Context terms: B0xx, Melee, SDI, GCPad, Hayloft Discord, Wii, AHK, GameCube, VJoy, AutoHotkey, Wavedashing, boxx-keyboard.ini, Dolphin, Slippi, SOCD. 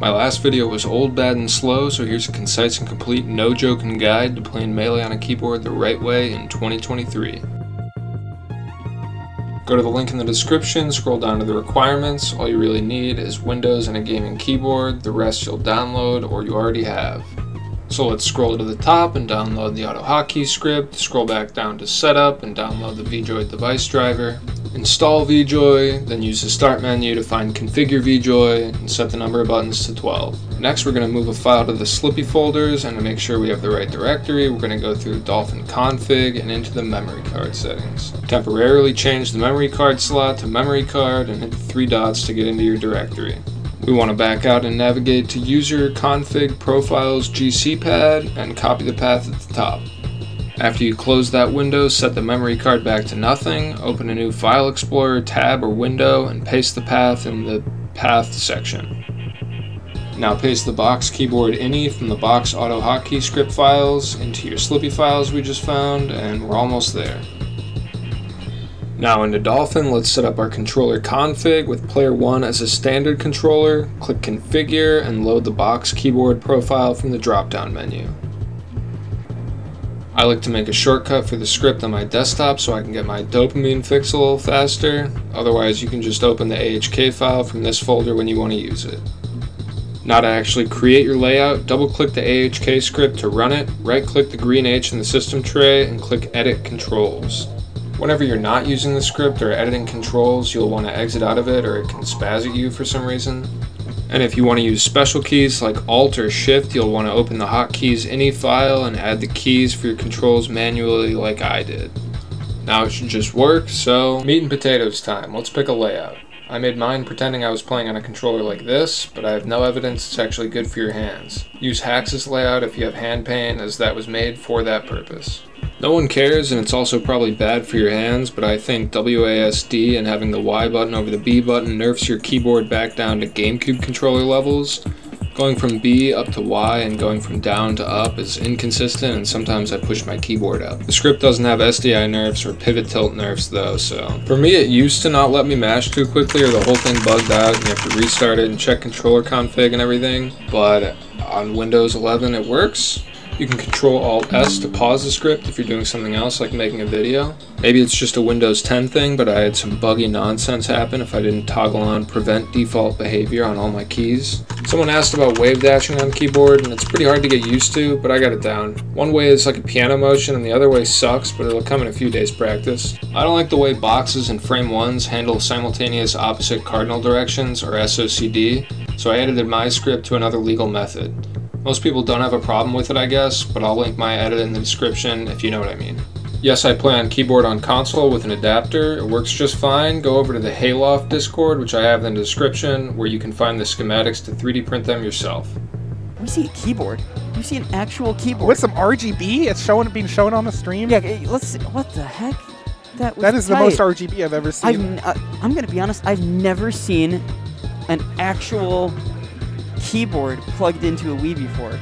My last video was old, bad, and slow, so here's a concise and complete no-joking guide to playing Melee on a keyboard the right way in 2023. Go to the link in the description, scroll down to the requirements. All you really need is Windows and a gaming keyboard. The rest you'll download or you already have. So let's scroll to the top and download the AutoHotkey script, scroll back down to Setup and download the VJoy device driver. Install VJoy, then use the Start menu to find Configure VJoy and set the number of buttons to 12. Next we're going to move a file to the Slippi folders, and to make sure we have the right directory, we're going to go through Dolphin config and into the memory card settings. Temporarily change the memory card slot to memory card and hit the three dots to get into your directory. We want to back out and navigate to User, Config, Profiles, GCPad, and copy the path at the top. After you close that window, set the memory card back to nothing, open a new File Explorer, tab, or window, and paste the path in the Path section. Now paste the boxx-keyboard.ini from the boxx AutoHotkey script files into your Slippi files we just found, and we're almost there. Now into Dolphin, let's set up our controller config with player 1 as a standard controller, click Configure, and load the boxx keyboard profile from the drop-down menu. I like to make a shortcut for the script on my desktop so I can get my dopamine fix a little faster, otherwise you can just open the AHK file from this folder when you want to use it. Now to actually create your layout, double-click the AHK script to run it, right-click the green H in the system tray, and click Edit Controls. Whenever you're not using the script or editing controls, you'll want to exit out of it or it can spaz at you for some reason. And if you want to use special keys like Alt or Shift, you'll want to open the hotkeys.ini file and add the keys for your controls manually like I did. Now it should just work, so meat and potatoes time. Let's pick a layout. I made mine pretending I was playing on a controller like this, but I have no evidence it's actually good for your hands. Use Hax's layout if you have hand pain, as that was made for that purpose. No one cares, and it's also probably bad for your hands, but I think WASD and having the Y button over the B button nerfs your keyboard back down to GameCube controller levels. Going from B up to Y and going from down to up is inconsistent, and sometimes I push my keyboard up. The script doesn't have SDI nerfs or pivot tilt nerfs though, so. For me, it used to not let me mash too quickly or the whole thing bugged out and you have to restart it and check controller config and everything, but on Windows 11 it works. You can Control Alt S to pause the script if you're doing something else like making a video. Maybe it's just a Windows 10 thing, but I had some buggy nonsense happen if I didn't toggle on prevent default behavior on all my keys. Someone asked about wave dashing on the keyboard, and it's pretty hard to get used to, but I got it down. One way is like a piano motion and the other way sucks, but it'll come in a few days practice. I don't like the way boxes and frame 1s handle simultaneous opposite cardinal directions or SOCD, so I edited my script to another legal method. Most people don't have a problem with it, I guess, but I'll link my edit in the description if you know what I mean. Yes, I play on keyboard on console with an adapter. It works just fine. Go over to the Hayloft Discord, which I have in the description, where you can find the schematics to 3D print them yourself. Let me see a keyboard. Let me see an actual keyboard. With some RGB? It's being shown on the stream? Yeah, let's see. What the heck? That is tight. The most RGB I've ever seen. I'm going to be honest, I've never seen an actual keyboard plugged into a Wii before.